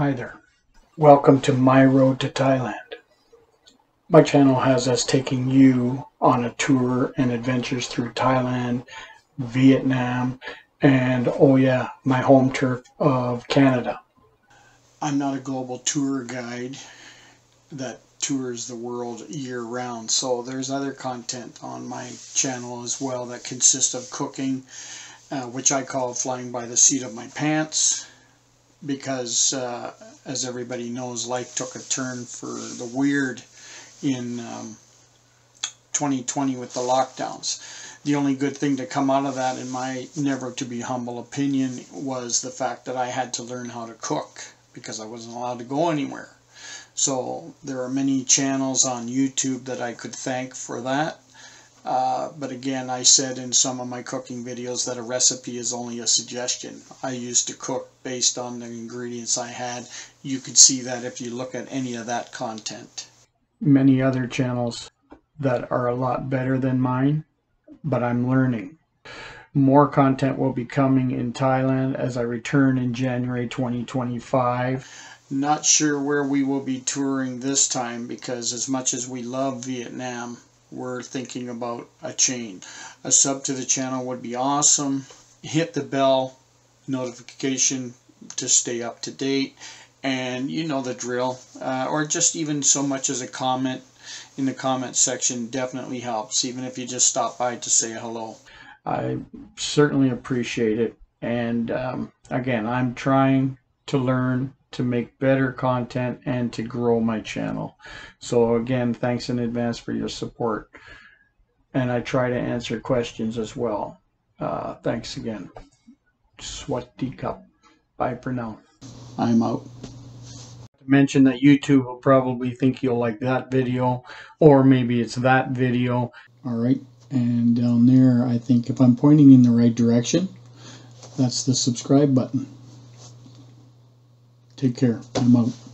Hi there. Welcome to My Road to Thailand. My channel has us taking you on a tour and adventures through Thailand, Vietnam, and oh yeah, my home turf of Canada. I'm not a global tour guide that tours the world year round, so there's other content on my channel as well that consists of cooking, which I call flying by the seat of my pants, because as everybody knows, life took a turn for the weird in 2020 with the lockdowns. The only good thing to come out of that, in my never to be humble opinion, was the fact that I had to learn how to cook because I wasn't allowed to go anywhere. So there are many channels on YouTube that I could thank for that. But again, I said in some of my cooking videos that a recipe is only a suggestion. I used to cook based on the ingredients I had. You could see that if you look at any of that content. Many other channels that are a lot better than mine, but I'm learning. More content will be coming in Thailand as I return in January 2025. Not sure where we will be touring this time, because as much as we love Vietnam, we're thinking about a change. A sub to the channel would be awesome. Hit the bell notification to stay up to date, and you know the drill. Or just even so much as a comment in the comment section definitely helps, even if you just stop by to say hello. I certainly appreciate it, and again, I'm trying to learn to make better content and to grow my channel. So again, thanks in advance for your support, and I try to answer questions as well. Thanks again. Swatika. Bye for now. I'm out. To mention that YouTube will probably think you'll like that video, or maybe it's that video. All right, and down there, I think if I'm pointing in the right direction, that's the subscribe button. Take care. I'm out.